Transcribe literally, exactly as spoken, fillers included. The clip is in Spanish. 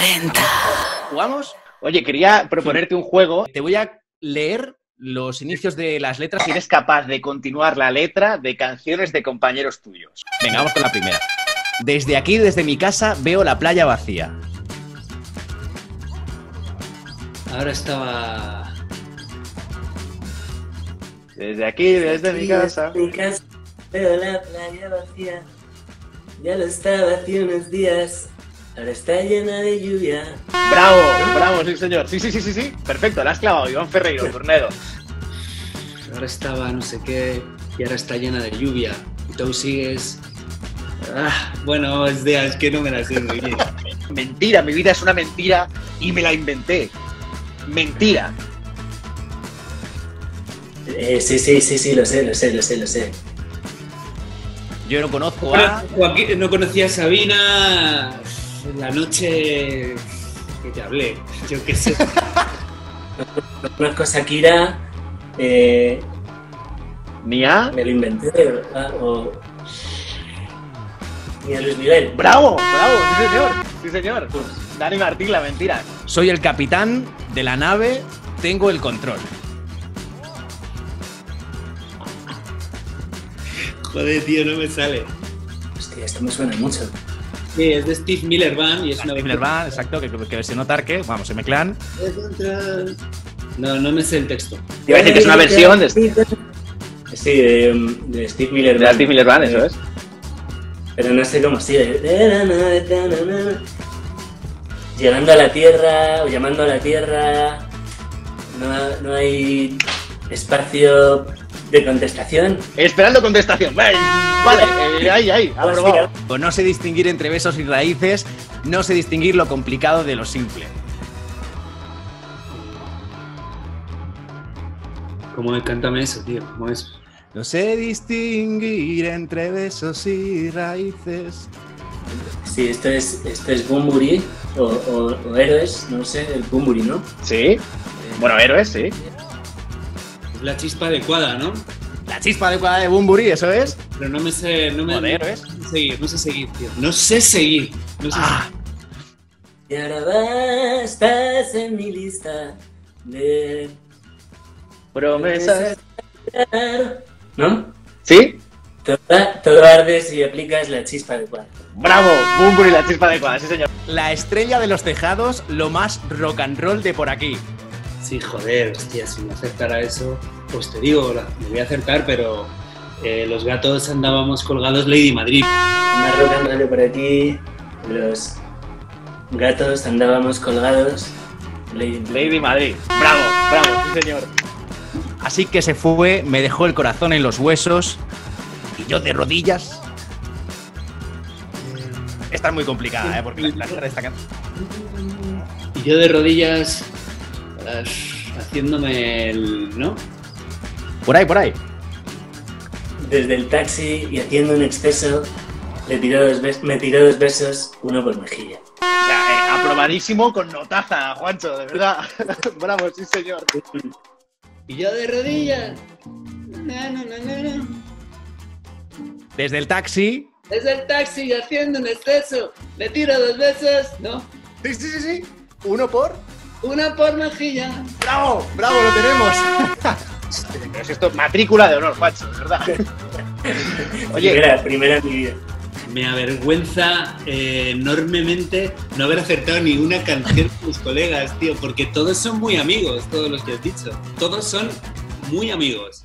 cuarenta. ¿Jugamos? Oye, quería proponerte un juego. Te voy a leer los inicios de las letras y eres capaz de continuar la letra de canciones de compañeros tuyos. Venga, vamos con la primera. Desde aquí, desde mi casa, veo la playa vacía. Ahora estaba... Desde aquí, desde, desde mi casa. Desde mi casa, veo la playa vacía. Ya lo estaba hace unos días. Ahora está llena de lluvia. ¡Bravo! ¡Bravo, sí, señor! Sí, sí, sí, sí, sí. Perfecto, la has clavado, Iván Ferreiro, Tornedo. Ahora estaba no sé qué y ahora está llena de lluvia. Y tú sigues... Ah, bueno, es, de, es que no me la sé muy bien. Mentira, mi vida es una mentira y me la inventé. Mentira. Eh, sí, sí, sí, sí, lo sé, lo sé, lo sé, lo sé. Yo no conozco a... Joaquín, no conocía a Sabina... La noche que te hablé, yo qué sé. No conozco a Shakira, eh, ni a... Me lo inventé, ¿verdad? O... Ni a Luis Miguel. ¡Bravo! ¡Bravo! ¡Sí, señor! ¡Sí, señor! Pues, Dani Martín, la mentira. Soy el capitán de la nave, tengo el control. Joder, tío, no me sale. Hostia, esto me suena mucho. Sí, es de Steve Miller Band y es una... Steve Miller Band, exacto, que, que versión Tarque, vamos, M-Clan. No, no me sé el texto. Te iba a decir que es una versión de... Sí, de, de Steve Miller Band. De Steve Miller Band, eso es. Pero no sé cómo sigue. Llegando a la Tierra, o llamando a la Tierra... No, no hay espacio de contestación. Esperando contestación, vale. Vale, eh, ahí, ahí, aprobado. No sé distinguir entre besos y raíces, no sé distinguir lo complicado de lo simple. ¿Cómo es? Cántame eso, tío, ¿cómo es? No sé distinguir entre besos y raíces. Sí, esto es, esto es Bunbury, o, o, o Héroes, no sé, el Bunbury, ¿no? Sí, bueno, Héroes, sí. Es la chispa adecuada, ¿no? La chispa adecuada de Bunbury, eso es. Pero no me sé... No me, Joder, ¿ves? No sé seguir, no sé seguir, tío. No sé seguir. No sé ah. seguir. Y ahora vas, estás en mi lista de... Promesas. ¿No? ¿Sí? Todo arde si aplicas la chispa adecuada. ¡Bravo! Bunbury, la chispa adecuada, sí, señor. La estrella de los tejados, lo más rock and roll de por aquí. Sí, joder, hostia, si me acertara eso... Pues te digo, me voy a acercar, pero eh, los gatos andábamos colgados Lady Madrid. Más rock and roll por aquí, los gatos andábamos colgados Lady Madrid. Lady Madrid. Bravo, bravo, sí señor. Así que se fue, me dejó el corazón en los huesos y yo de rodillas. Esta es muy complicada, ¿eh? Porque la letra de esta canción. Y yo de rodillas, haciéndome el... ¿no? Por ahí, por ahí. Desde el taxi y haciendo un exceso, le tiró dos me tiró dos besos, uno por mejilla. O sea, eh, aprobadísimo con notaza, Juancho, de verdad. Bravo, sí, señor. Y yo de rodillas. Na, na, na, na, na. Desde el taxi. Desde el taxi y haciendo un exceso, le tiro dos besos, ¿no? Sí, sí, sí, sí. Uno por... Una por mejilla. ¡Bravo! ¡Bravo, lo tenemos! Pero es esto, matrícula de honor, Juancho, ¿verdad? Oye, primera, primera en mi vida. Me avergüenza eh, enormemente no haber acertado ninguna canción con mis colegas, tío, porque todos son muy amigos, todos los que has dicho. Todos son muy amigos.